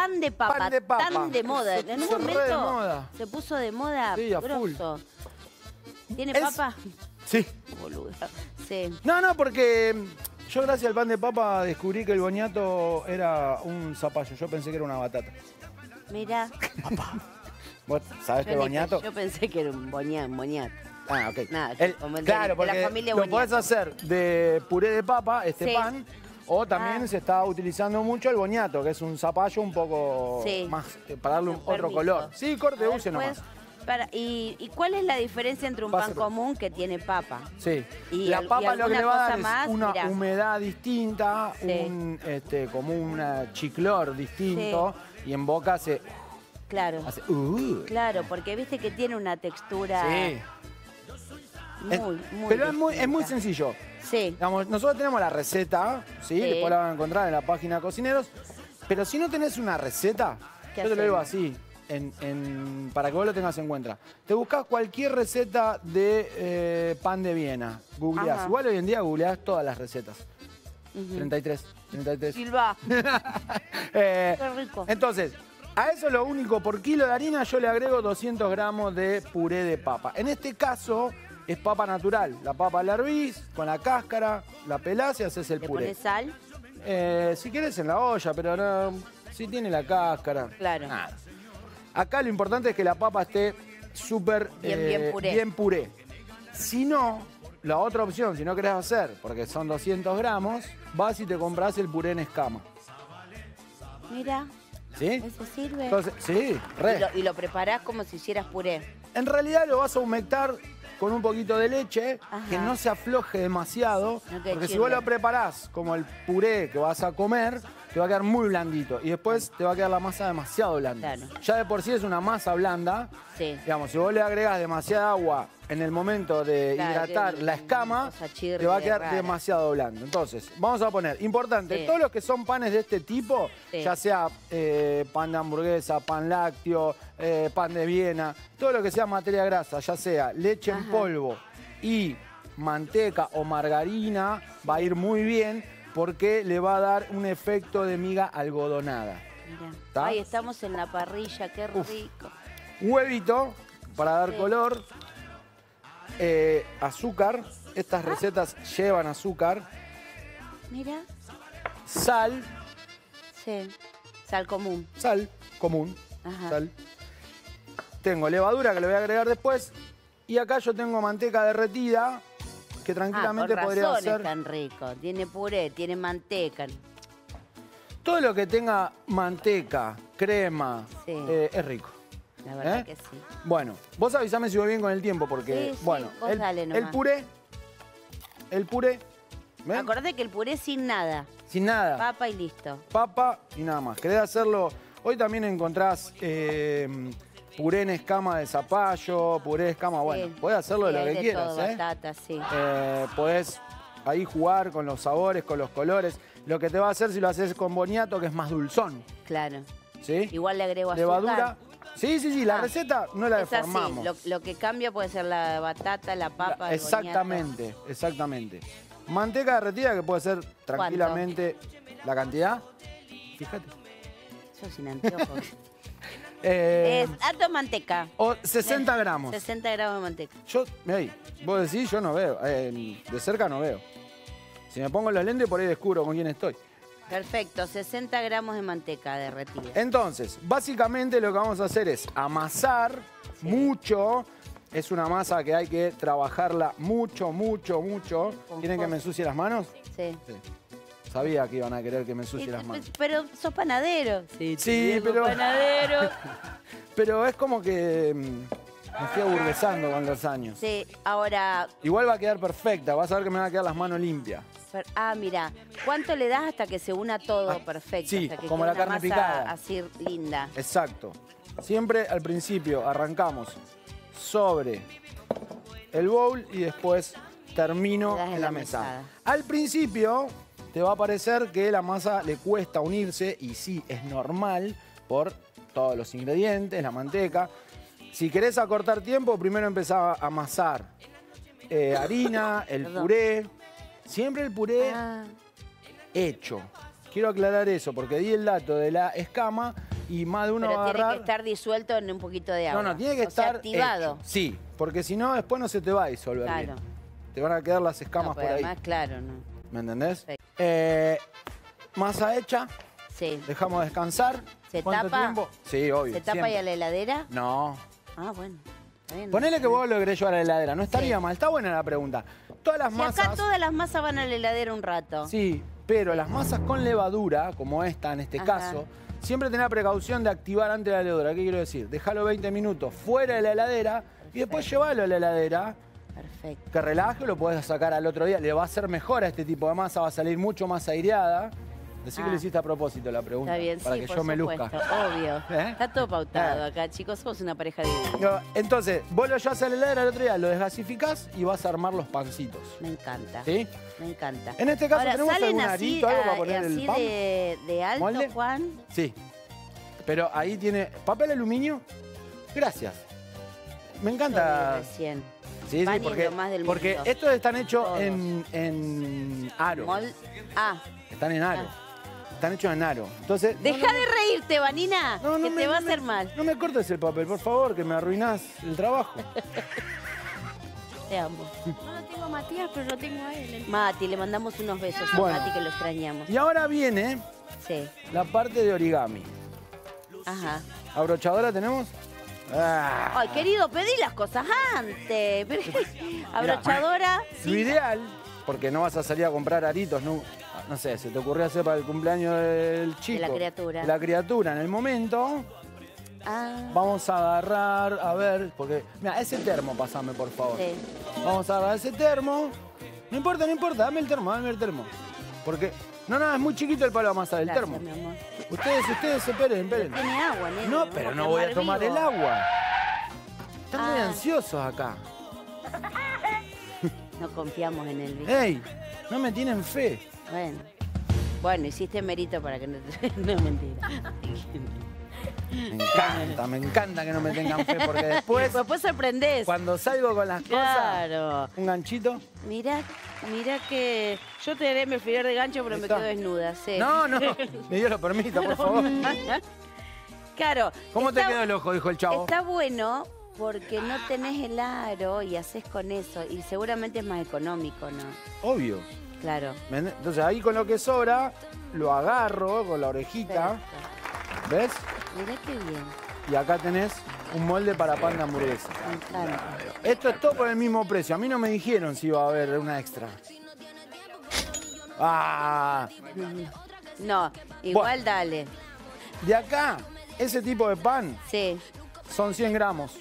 pan de papa. Tan de moda. En un momento se puso de moda. Sí, a grosso. Full. ¿Tiene papa? Sí. Boluda. Sí. No, no, porque yo gracias al pan de papa descubrí que el boniato era un zapallo. Yo pensé que era una batata. Mirá. ¿Vos sabés qué boniato? Yo pensé que era un boniato. Ah, ok. Nada, claro, porque lo podés hacer de puré de papa, pan, o también se está utilizando mucho el boniato, que es un zapallo un poco más, para darle otro color. Sí, corte dulce nomás. ¿Y cuál es la diferencia entre un pan común que tiene papa? Sí, la papa lo que le va a dar es una humedad distinta, como un chiclor distinto, y en boca se... Claro, hace, claro, porque viste que tiene una textura... Sí. Pero es muy sencillo. Sí. Digamos, nosotros tenemos la receta, ¿sí? Después la van a encontrar en la página de Cocineros. Pero si no tenés una receta, yo te lo digo así, para que vos lo tengas en cuenta. Te buscás cualquier receta de pan de Viena. Googleás. Ajá. Igual hoy en día googleás todas las recetas. Uh-huh. 33. Silva. Qué rico. Entonces... A eso lo único, por kilo de harina yo le agrego 200 gramos de puré de papa. En este caso es papa natural. La papa la hervís con la cáscara, la pelás y haces el puré. ¿Le pones sal? Si querés en la olla, pero no, si tiene la cáscara. Claro. Nada. Acá lo importante es que la papa esté súper bien puré. Si no, la otra opción, si no querés hacer, porque son 200 gramos, vas y te compras el puré en escama. Mira. ¿Sí? ¿Eso sirve? Entonces, sí, ¿Y lo preparás como si hicieras puré? En realidad lo vas a humectar con un poquito de leche, que no se afloje demasiado, porque si vos lo preparás como el puré que vas a comer, te va a quedar muy blandito. Y después te va a quedar la masa demasiado blanda. Claro. Ya de por sí es una masa blanda. Sí. Digamos, si vos le agregás demasiada agua en el momento de hidratar la escama, te va a quedar demasiado blando. Entonces, vamos a poner, importante, todos los que son panes de este tipo, ya sea pan de hamburguesa, pan lácteo, pan de Viena, todo lo que sea materia grasa, ya sea leche en polvo y manteca o margarina, va a ir muy bien porque le va a dar un efecto de miga algodonada. Mirá. Ahí estamos en la parrilla, qué rico. Huevito para dar color. Azúcar, estas recetas llevan azúcar. Mira. Sal. Sí. Sal común. Sal común. Ajá. Sal. Tengo levadura que le voy a agregar después. Y acá yo tengo manteca derretida que tranquilamente podría hacer. Es tan rico. Tiene puré, tiene manteca. Todo lo que tenga manteca, crema, es rico. La verdad que sí. Bueno, vos avisame si voy bien con el tiempo, porque, vos dale nomás. El puré. ¿Ven? Acordate que el puré sin nada. Sin nada. Papa y listo. Papa y nada más. Querés hacerlo... Hoy también encontrás puré en escama de zapallo, puré de escama... Bueno, podés hacerlo de lo que quieras, todo, batata, podés ahí jugar con los sabores, con los colores. Lo que te va a hacer si lo haces con boniato, que es más dulzón. Claro. ¿Sí? Igual le agrego levadura. Azúcar. Sí, la receta no la deformamos. Lo que cambia puede ser la batata, la papa, el boniato. Exactamente. Manteca derretida que puede ser tranquilamente... ¿Cuánto? La cantidad. Fíjate. Yo sin anteojos. Harto manteca. O 60 gramos. 60 gramos de manteca. Yo, hey, vos decís, yo no veo. De cerca no veo. Si me pongo los lentes por ahí descubro con quién estoy. Perfecto, 60 gramos de manteca derretida. Entonces, básicamente lo que vamos a hacer es amasar mucho. Es una masa que hay que trabajarla mucho. ¿Quieren que me ensucie las manos? Sí. Sabía que iban a querer que me ensucie las manos. Pero sos panadero. Sí, pero... panadero. Pero es como que me fui aburguesando con los años. Sí, ahora... Igual va a quedar perfecta, vas a ver que me van a quedar las manos limpias. Ah, mira, ¿cuánto le das hasta que se una todo perfecto? Sí, hasta que como la carne picada. Así linda. Exacto. Siempre al principio arrancamos sobre el bowl y después termino en la mesa. Al principio te va a parecer que la masa le cuesta unirse y sí, es normal por todos los ingredientes, la manteca. Si querés acortar tiempo, primero empezá a amasar harina, el puré... Siempre el puré hecho. Quiero aclarar eso, porque di el dato de la escama, y más de uno va a agarrar... Pero tiene que estar disuelto en un poquito de agua. No, no, tiene que estar... activado. Sí, porque si no, después no se te va a disolver bien. Te van a quedar las escamas por ahí. Además, claro, ¿no? ¿Me entendés? Masa hecha. Sí. Dejamos descansar. ¿Se tapa? Tiempo? Sí, obvio. ¿Se tapa y a la heladera? No. Ah, bueno. Bien, ponele que vos lo logré llevar a la heladera. No estaría mal. Está buena la pregunta. Todas las masas... Acá todas las masas van a la heladera un rato. Sí, pero las masas con levadura, como esta en este caso, siempre tenés la precaución de activar antes de la levadura. ¿Qué quiero decir? Dejalo 20 minutos fuera de la heladera y después llevalo a la heladera. Perfecto. Que relaje, lo podés sacar al otro día. Le va a hacer mejor a este tipo de masa, va a salir mucho más aireada. Decí que lo hiciste a propósito la pregunta, está bien, para que yo me luzca. Obvio. Está todo pautado acá, chicos. Somos una pareja divina. Entonces, vos lo llevas a la heladera el otro día, lo desgasificás y vas a armar los pancitos. Me encanta. ¿Sí? Me encanta. En este caso, ahora, ¿tenemos algún arito, algo para poner así el pan? De alto, ¿molde? Juan. Sí. Pero ahí tiene papel aluminio. Gracias. Me encanta. Recién. Sí, pan sí, porque estos están hechos en aro. Están en aro. Están hechos en aro. Entonces, deja de reírte, Vanina, que te va a hacer mal. No me cortes el papel, por favor, que me arruinás el trabajo. Te amo. No lo tengo a Matías, pero lo tengo a él. Mati, le mandamos unos besos a Mati, que lo extrañamos. Y ahora viene la parte de origami. Ajá. ¿Abrochadora tenemos? Ay, querido, pedí las cosas antes. Abrochadora. Lo ideal, porque no vas a salir a comprar aritos, no sé, se te ocurrió hacer para el cumpleaños del chico. De la criatura. La criatura en el momento. Vamos a agarrar, a ver, porque... Mira, ese termo, pasame, por favor. Sí. Vamos a agarrar ese termo. No importa, no importa, dame el termo. Porque... No, es muy chiquito el palo de masa del termo. Mi amor. Ustedes esperen. Tiene agua, ¿no? No, pero no voy a tomar el agua. Están muy ansiosos acá. No confiamos en él. ¡Ey! No me tienen fe. Bueno, hiciste mérito para que no te... No, mentira. Me encanta que no me tengan fe, porque después sorprendés. Cuando salgo con las cosas, un ganchito. Mirá que yo te daré mi alfiler de gancho, pero me quedo desnuda. Sí. No, Dios lo permita, por favor. Claro. ¿Cómo te quedó el ojo? Dijo el chavo. Está bueno porque no tenés el aro y haces con eso. Y seguramente es más económico, ¿no? Obvio. Claro. Entonces ahí con lo que sobra, lo agarro con la orejita. Perfecto. ¿Ves? Mirá qué bien. Y acá tenés un molde para pan de hamburguesa. Esto es todo por el mismo precio. A mí no me dijeron si iba a haber una extra. No, igual dale. De acá, ese tipo de pan son 100 gramos.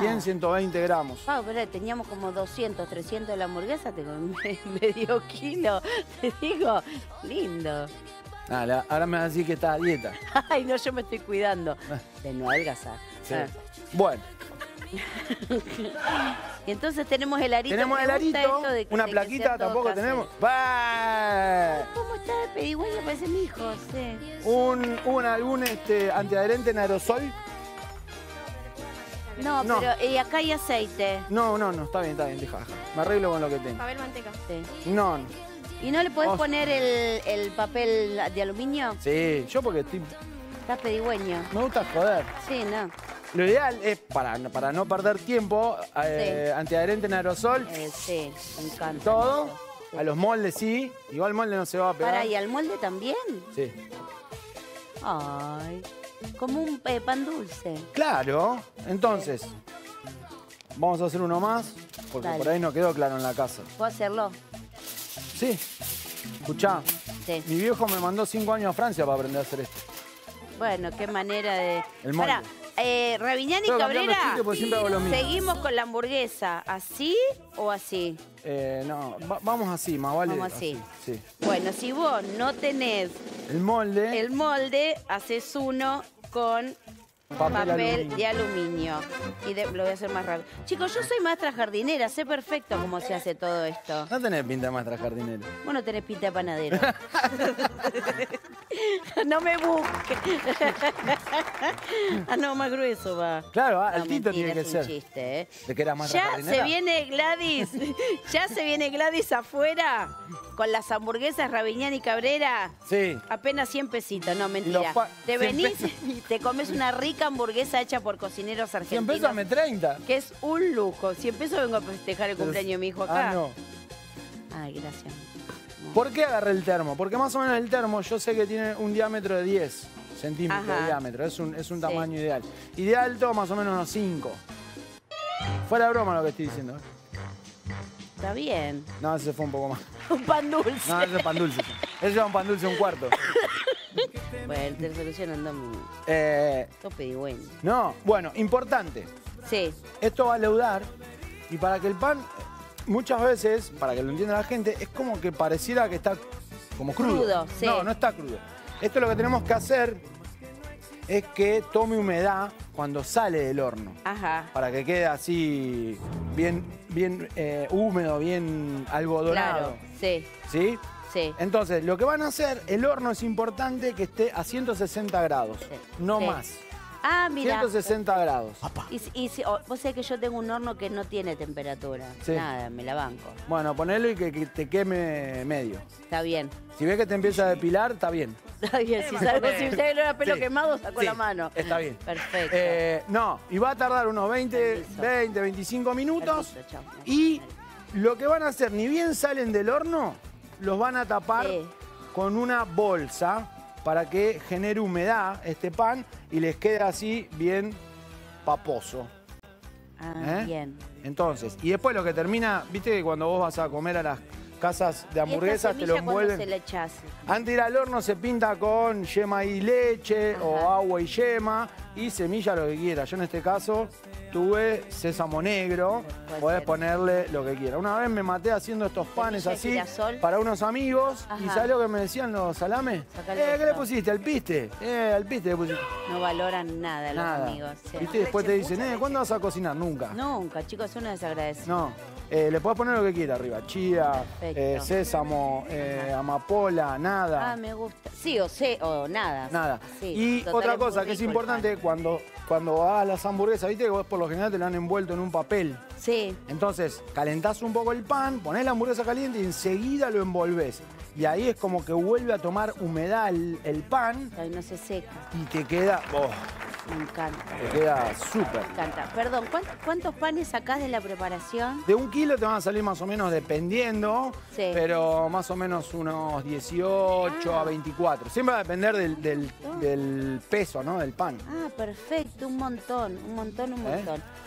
100, 120 gramos. Pero teníamos como 200, 300 de la hamburguesa. Tengo medio kilo. Te digo, lindo. Ahora me vas a decir que estás a dieta. Ay, no, yo me estoy cuidando. De no adelgazar. Sí. Bueno. Y entonces tenemos el arito. Tenemos el arito, una plaquita tampoco tenemos. ¿Cómo está de pedigüeño? Parece mi hijo, ¿Algún antiadherente en aerosol? No, pero acá hay aceite. No, está bien, deja. Me arreglo con lo que tengo. Papel manteca. Sí. No. ¿Y no le podés poner el papel de aluminio? Sí, yo porque estoy... Estás pedigüeño. Me gusta joder. Sí, no. Lo ideal es, para no perder tiempo, antiadherente en aerosol. Sí, me encanta. Todo. A los moldes sí. Igual el molde no se va a pegar. ¿Y al molde también? Sí. Ay, como un pan dulce. Claro. Entonces, vamos a hacer uno más, porque por ahí no quedó claro en la casa. ¿Puedo hacerlo? Sí, escuchá, mi viejo me mandó 5 años a Francia para aprender a hacer esto. Bueno, qué manera de... El molde. Pará, Raviñani y Cabrera, ¿seguimos con la hamburguesa así o así? No, vamos así, más vale. Vamos así. Sí. Bueno, si vos no tenés... El molde, haces uno con... Papel de aluminio. Y lo voy a hacer más rápido. Chicos, yo soy maestra jardinera, sé perfecto cómo se hace todo esto. No tenés pinta de maestra jardinera. Vos no tenés pinta de panadero. No me busques. No, más grueso va. Claro, altito tiene que ser. Es un chiste, ¿eh? De que era maestra jardinera. Ya se viene Gladys afuera con las hamburguesas Raviñán y Cabrera, sí, apenas 100 pesitos, no, mentira. Te venís y te comes una rica hamburguesa hecha por cocineros argentinos. 100 pesos me 30. Que es un lujo. 100 pesos vengo a festejar el cumpleaños de mi hijo acá. Ah, no. Ay, gracias. No. ¿Por qué agarré el termo? Porque más o menos el termo yo sé que tiene un diámetro de 10 centímetros de diámetro. Es un tamaño ideal. Y de alto más o menos unos 5. Fuera de broma lo que estoy diciendo, ¿eh? Está bien. No, ese fue un poco más. Un pan dulce. No, ese es pan dulce. Ese era un pan dulce, un cuarto. Bueno, te solución andamos. Tope de bueno. No, bueno, importante. Sí. Esto va a leudar y para que el pan, muchas veces, para que lo entienda la gente, es como que pareciera que está como crudo. Crudo, sí. No, no está crudo. Esto lo que tenemos que hacer es que tome humedad cuando sale del horno. Ajá. Para que quede así bien húmedo, bien algodonado. Claro, sí. ¿Sí? Sí. Entonces, lo que van a hacer, el horno es importante que esté a 160 grados, no más. Ah, mira. 160 grados. Y si, vos sabés que yo tengo un horno que no tiene temperatura. Sí. Nada, me la banco. Bueno, ponelo y que te queme medio. Está bien. Si ves que te empieza a depilar, está bien. Está bien, si usted no era pelo quemado, sacó la mano. Está bien. Perfecto. No, y va a tardar unos 25 minutos. Permiso, chao. Y lo que van a hacer, ni bien salen del horno, los van a tapar con una bolsa, para que genere humedad este pan y les quede así bien paposo. Ah, bien. Entonces, y después lo que termina, viste que cuando vos vas a comer a las casas de hamburguesas te lo envuelven. Se le echás. Antes de ir al horno se pinta con yema y leche, ajá, o agua y yema y semilla, lo que quieras. Yo en este caso tuve sésamo negro, podés ponerle lo que quieras. Una vez me maté haciendo estos panes así para unos amigos, ajá, y ¿sabés lo que me decían los salames? ¿Qué le pusiste? ¿Al piste? Al piste le pusiste. No valoran nada los amigos. Sí. ¿Viste? Después te dicen, ¿cuándo vas a cocinar? Nunca. Nunca, chicos, uno desagradecido. No. Le podés poner lo que quieras arriba, chía, sésamo, amapola, nada. Ah, me gusta. Sí, o nada. Nada. Sí, y otra cosa que es importante, cuando hagas las hamburguesas, viste que vos por lo general te la han envuelto en un papel. Sí. Entonces, calentás un poco el pan, ponés la hamburguesa caliente y enseguida lo envolvés. Y ahí es como que vuelve a tomar humedad el pan. Ay, no se seca. Y te queda... Oh. Me encanta. Te queda súper. Me encanta. Perdón, ¿cuántos panes sacás de la preparación? De un kilo te van a salir más o menos, dependiendo, pero más o menos unos 18 a 24. Siempre va a depender del peso, ¿no? Del pan. Ah, perfecto. Un montón, un montón, un montón.